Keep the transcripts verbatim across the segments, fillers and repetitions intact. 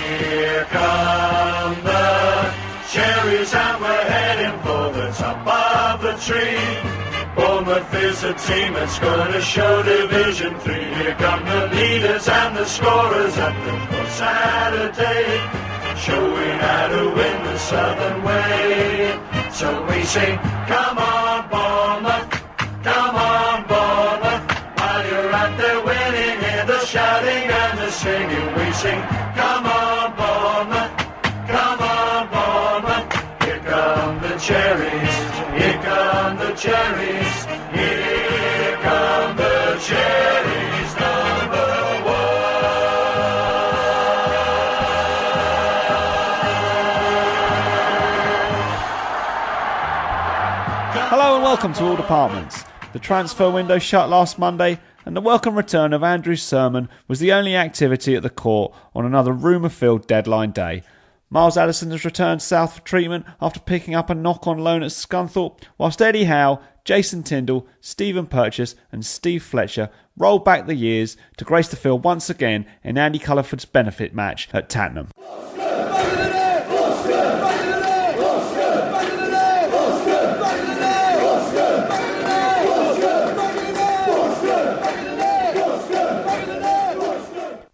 Here come the Cherries, and we're heading for the top of the tree. Bournemouth is a team that's going to show Division Three. Here come the leaders and the scorers at the for Saturday, showing how to win the Southern way. So we sing, come on Bournemouth, come on Bournemouth, while you're out there winning in the shouting and the singing. We sing, come on Bournemouth, come on Bournemouth. Here come the Cherries, here come the Cherries, here come the Cherries, number one. Hello and welcome to All Departments. The transfer window shut last Monday, and the welcome return of Andrew Sermon was the only activity at the court on another rumour-filled deadline day. Miles Addison has returned south for treatment after picking up a knock-on loan at Scunthorpe, whilst Eddie Howe, Jason Tyndall, Stephen Purchas and Steve Fletcher rolled back the years to grace the field once again in Andy Culliford's benefit match at Tattenham.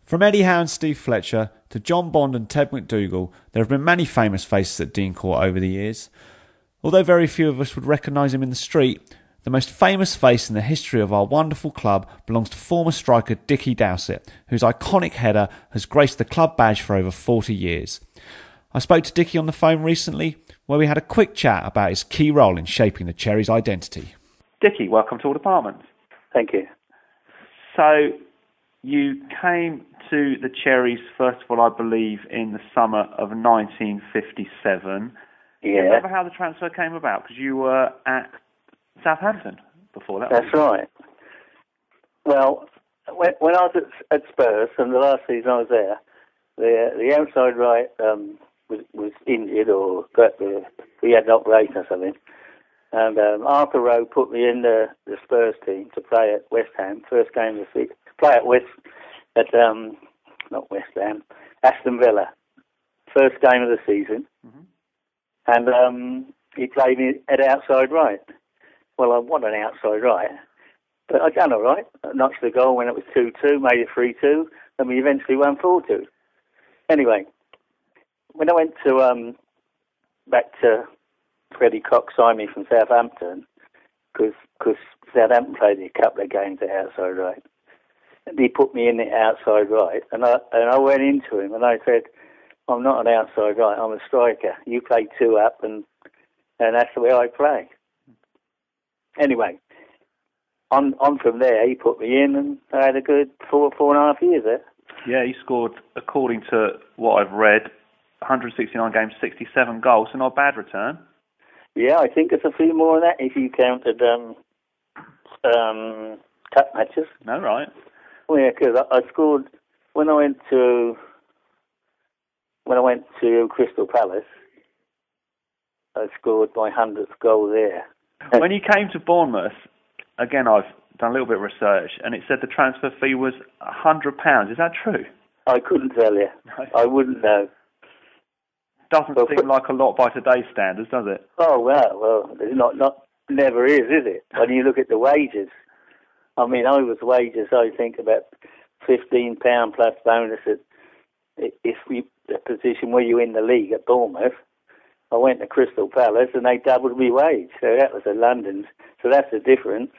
From Eddie Howe and Steve Fletcher to John Bond and Ted McDougall, there have been many famous faces at Dean Court over the years. Although very few of us would recognise him in the street, the most famous face in the history of our wonderful club belongs to former striker Dickie Dowsett, whose iconic header has graced the club badge for over forty years. I spoke to Dickie on the phone recently, where we had a quick chat about his key role in shaping the Cherries' identity. Dickie, welcome to All Departments. Thank you. So, you came to the Cherries, first of all, I believe, in the summer of nineteen fifty-seven. Yeah. Do you remember how the transfer came about? Because you were at Southampton before that. That's right. Well, when, when I was at, at Spurs, and the last season I was there, the the outside right um, was, was injured, or got the, he had an operation or something. And um, Arthur Rowe put me in the, the Spurs team to play at West Ham, first game of the season. Play at West, at um, not West Ham, Aston Villa, first game of the season, mm-hmm. and um, he played me at outside right. Well, I want an outside right, but I done all right. I notched the goal when it was two two, made it three two, and we eventually won four two. Anyway, when I went to um, back to Freddie Cox, signed me from Southampton because Southampton played a couple of games at outside right. He put me in the outside right, and I and I went into him and I said, "I'm not an outside right. I'm a striker. You play two up, and and that's the way I play." Anyway, on on from there, he put me in, and I had a good four four and a half years there. Yeah, he scored, according to what I've read, one hundred sixty-nine games, sixty-seven goals, so not a bad return. Yeah, I think it's a few more than that if you counted um um cup matches. No, right. Well, yeah, because I, I scored when I went to when I went to Crystal Palace. I scored my hundredth goal there. When you came to Bournemouth, again, I've done a little bit of research, and it said the transfer fee was a hundred pounds. Is that true? I couldn't tell you. No. I wouldn't know. Doesn't well, seem like a lot by today's standards, does it? Oh well, well, it's not not never is, is it? When you look at the wages. I mean, I was wages, I think, about fifteen pounds plus bonus at, if we, the position were you in the league at Bournemouth. I went to Crystal Palace and they doubled me wage. So that was at London. So that's the difference.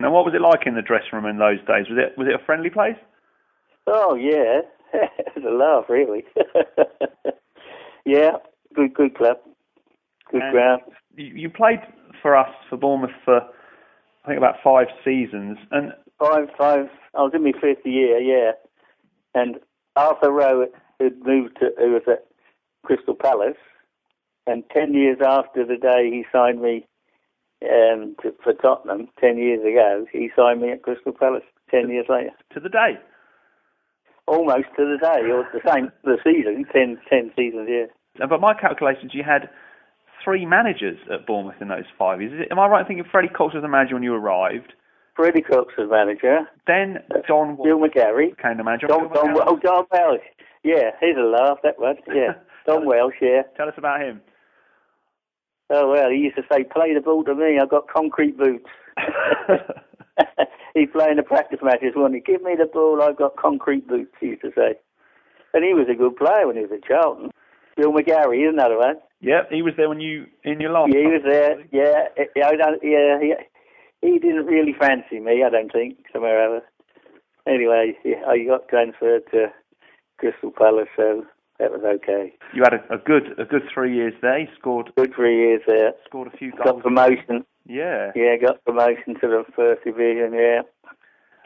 Now, what was it like in the dressing room in those days? Was it was it a friendly place? Oh, yeah. It was a laugh, really. Yeah, good good club. Good and ground. You played for us, for Bournemouth, for I think about five seasons. and Five, five. I was in my fifth year, yeah. And Arthur Rowe had moved to, who was at Crystal Palace, and ten years after the day he signed me um, to, for Tottenham, ten years ago, he signed me at Crystal Palace ten to, years later. To the day? Almost to the day, or the same, the season, ten, ten seasons, yeah. But my calculations, you had three managers at Bournemouth in those five years. Is it, am I right in thinking Freddie Cox was the manager when you arrived? Freddie Cox was manager. Then Don Bill McGarry. Became the manager. Don, Don, Don, oh, Don Welsh. Yeah, he's a laugh, that one. Yeah, Don Welsh, yeah. Tell us about him. Oh, well, he used to say, play the ball to me, I've got concrete boots. He'd play in the practice matches, wouldn't he? Give me the ball, I've got concrete boots, he used to say. And he was a good player when he was at Charlton. Bill McGarry is another one. Yeah, he was there when you in your last. Yeah, he was there. Yeah, yeah, I don't, yeah, yeah. He didn't really fancy me, I don't think, somewhere else. Anyway, yeah, I got transferred to Crystal Palace, so that was okay. You had a, a good, a good three years there. You scored good three years there. Scored a few goals. Got promotion. Yeah. Yeah, got promotion to the first division. Yeah.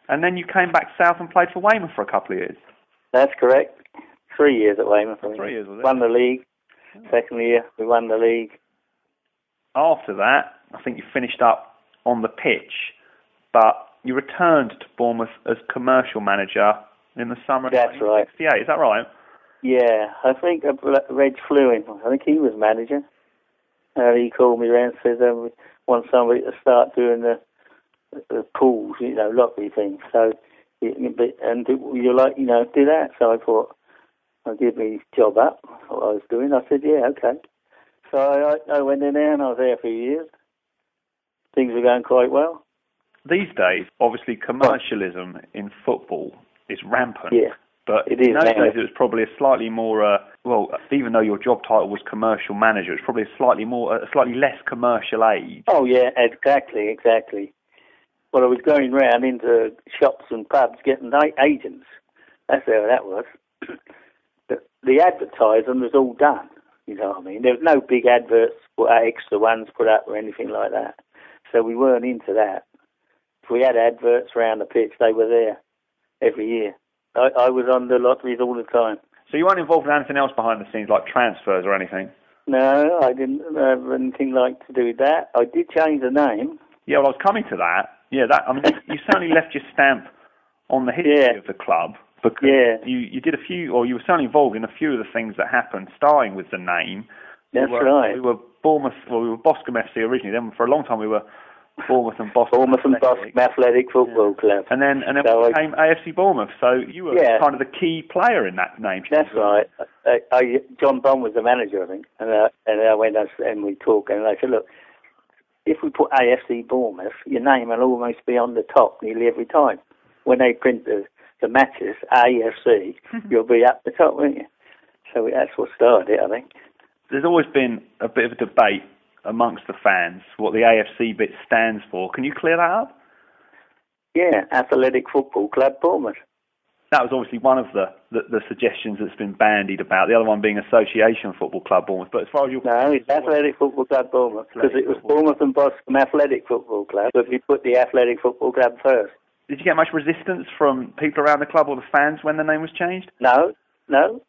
And then you came back south and played for Weymouth for a couple of years. That's correct. Three years at Weymouth. I mean. Three years, was it? Won the league. Oh. Second year, we won the league. After that, I think you finished up on the pitch, but you returned to Bournemouth as commercial manager in the summer of That's nineteen sixty-eight. Right. Is that right? Yeah, I think Reg Flewin, I think he was manager. And he called me around and said, um, we want somebody to start doing the, the pools, you know, lottery things. So, and you're like, you know, do that. So I thought, I give me job up, what I was doing. I said, yeah, okay. So I, I went in there and I was there for years. Things were going quite well. These days, obviously, commercialism oh. in football is rampant. Yeah, but it is. In those days, it was probably a slightly more, uh, well, even though your job title was commercial manager, it's probably a slightly more, a slightly less commercial age. Oh, yeah, exactly, exactly. Well, I was going round into shops and pubs getting agents. That's how that was. The advertising was all done, you know what I mean? There was no big adverts or extra ones put up or anything like that. So we weren't into that. If we had adverts around the pitch, they were there every year. I, I was on the lotteries all the time. So you weren't involved in anything else behind the scenes, like transfers or anything? No, I didn't have anything like to do with that. I did change the name. Yeah, well, I was coming to that. Yeah, that. I mean, you, you certainly left your stamp on the history yeah. of the club. Because yeah. you, you did a few, or you were certainly involved in a few of the things that happened, starting with the name. That's we were, right. We were Bournemouth, well, we were Boscombe F C originally. Then for a long time we were Bournemouth and Boscombe. Bournemouth and Boscombe Athletic Football yeah. Club. And then and then so we became I, A F C Bournemouth. So you were yeah. kind of the key player in that name. That's right. I, I, John Bond was the manager, I think. And I, and I went and we talked, and I said, look, if we put A F C Bournemouth, your name will almost be on the top nearly every time when they print the. The matches, A F C, you'll be up the top, won't you? So that's what started it, I think. There's always been a bit of a debate amongst the fans what the A F C bit stands for. Can you clear that up? Yeah, Athletic Football Club Bournemouth. That was obviously one of the, the, the suggestions that's been bandied about, the other one being Association Football Club Bournemouth. But as far as you're No, it's Athletic Football Club Bournemouth, because it was Bournemouth and Boscombe Athletic Football Club, but we put the Athletic Football Club first. Did you get much resistance from people around the club or the fans when the name was changed? No, no.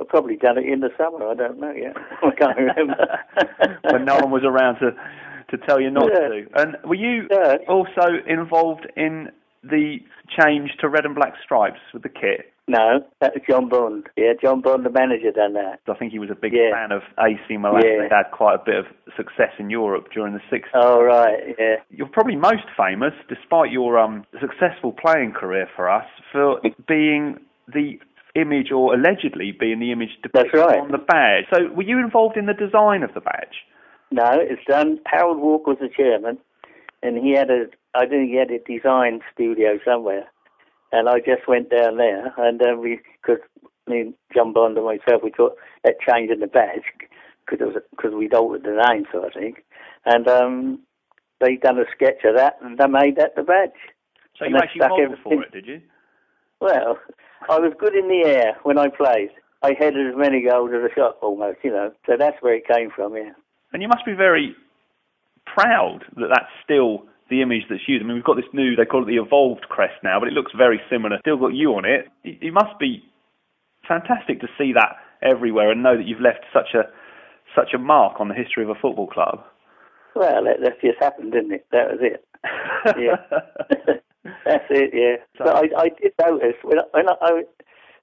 I've probably done it in the summer. I don't know yet. I can't remember. When no one was around to to tell you not yeah. to. And were you yeah. also involved in the change to red and black stripes with the kit? No, that was John Bond. Yeah, John Bond, the manager, done that. I think he was a big yeah. fan of A C Milan. Yeah. They had quite a bit of success in Europe during the sixties. Oh, right, yeah. You're probably most famous, despite your um, successful playing career for us, for being the image, or allegedly being the image depicted right. on the badge. So were you involved in the design of the badge? No, it's done. Harold Walker was the chairman, and he had a, I think he had a design studio somewhere. And I just went down there, and uh, we, because me and John Bond and myself, we thought at changing the badge because we'd altered the name, so I think. And um, they done a sketch of that, and they made that the badge. So and you actually modelled for it, did you? Well, I was good in the air when I played. I headed as many goals as a shot, almost, you know. So that's where it came from, yeah. And you must be very proud that that's still the image that's used. I mean, we've got this new, they call it the evolved crest now, but it looks very similar. Still got you on it. It must be fantastic to see that everywhere and know that you've left such a such a mark on the history of a football club. Well, that, that just happened, didn't it? That was it. Yeah, that's it. Yeah, so, but I, I did notice when I, when I, I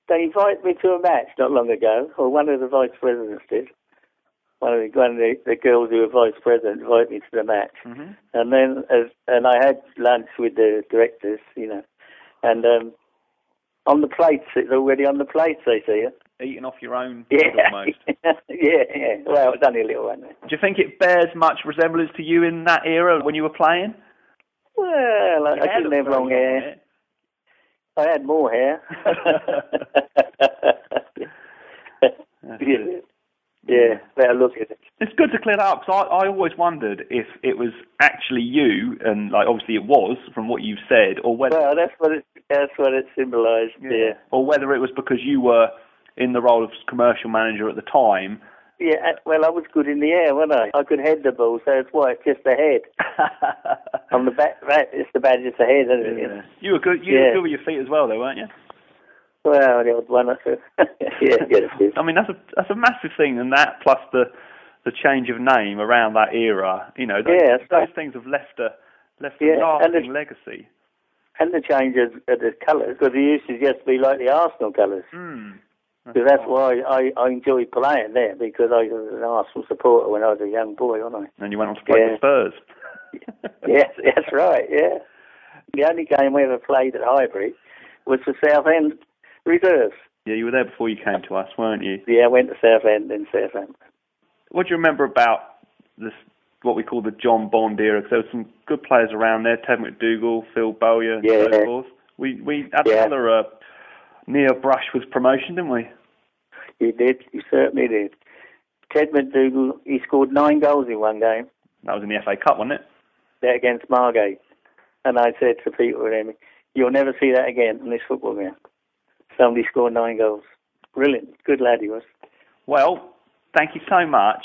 they invited me to a match not long ago, or one of the vice presidents did. One of, the, one of the, the girls who were vice president invited me to the match, mm-hmm. and then as, and I had lunch with the directors, you know, and um, on the plates. It's already on the plates, I see it. Eating off your own food, yeah. Almost. yeah, yeah. Well, it's only a little one. Do you think it bears much resemblance to you in that era when you were playing? Well, I, I didn't have long hair. hair. I had more hair. yeah. yeah, better look at it. It's good to clear that up, because I, I always wondered if it was actually you, and like obviously it was, from what you've said, or whether... Well, that's what it, that's what it symbolised, yeah. yeah. Or whether it was because you were... in the role of commercial manager at the time. Yeah, well, I was good in the air, wasn't I? I could head the ball, so that's why it's just the head. On the back, it's the badge, it's the head, isn't it? Yeah. You were good. You yeah. were good with your feet as well, though, weren't you? Well, the old one, I said. yeah, yeah. I mean, that's a that's a massive thing, and that plus the the change of name around that era, you know, those, yeah, those right. things have left a left yeah. a lasting legacy. And the change of, of the colours, because it used to just be like the Arsenal colours. Mm. Because that's why I, I enjoyed playing there, because I was an Arsenal supporter when I was a young boy, wasn't I? And you went on to play yeah. for Spurs. yes, that's right, yeah. The only game we ever played at Highbury was for South End Reserves. Yeah, you were there before you came to us, weren't you? Yeah, I went to South End and Southampton. What do you remember about this? What we call the John Bond era? Because there were some good players around there, Ted McDougall, Phil Bowyer, and yeah. so forth. We, we had yeah. another uh, near brush with promotion, didn't we? He did. He certainly did. Ted McDougall, he scored nine goals in one game. That was in the F A Cup, wasn't it? That against Margate. And I said to Peter and Amy, you'll never see that again in this football game. Somebody scored nine goals. Brilliant. Good lad he was. Well, thank you so much.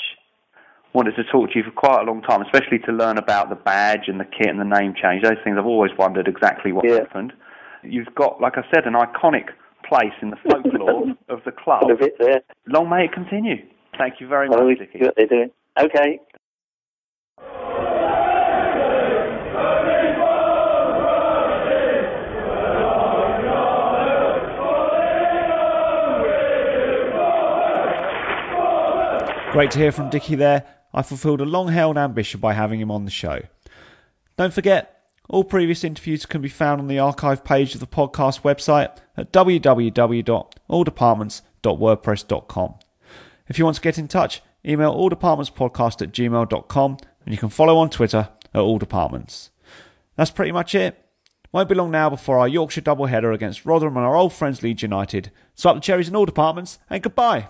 Wanted to talk to you for quite a long time, especially to learn about the badge and the kit and the name change. Those things I've always wondered exactly what yeah. happened. You've got, like I said, an iconic place in the folklore of the club. Bit, yeah. Long may it continue. Thank you very well, much, Dickie. What they're doing. Okay. Great to hear from Dickie there. I fulfilled a long-held ambition by having him on the show. Don't forget, all previous interviews can be found on the archive page of the podcast website at w w w dot all departments dot wordpress dot com. If you want to get in touch, email all departments podcast at gmail dot com, and you can follow on Twitter at alldepartments. That's pretty much it. Won't be long now before our Yorkshire doubleheader against Rotherham and our old friends Leeds United. So up the Cherries in all departments, and goodbye.